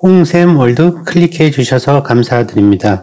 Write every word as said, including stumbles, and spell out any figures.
홍샘월드 클릭해 주셔서 감사드립니다.